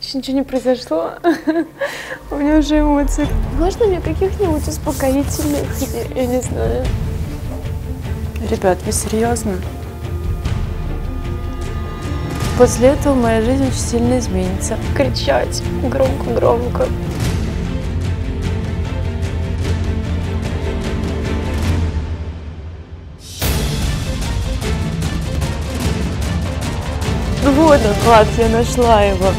Еще ничего не произошло, у меня уже эмоции. Можно мне каких-нибудь успокоительных? Я не знаю. Ребят, вы серьезно? После этого моя жизнь очень сильно изменится. Кричать громко-громко. Вот он, клад, я нашла его.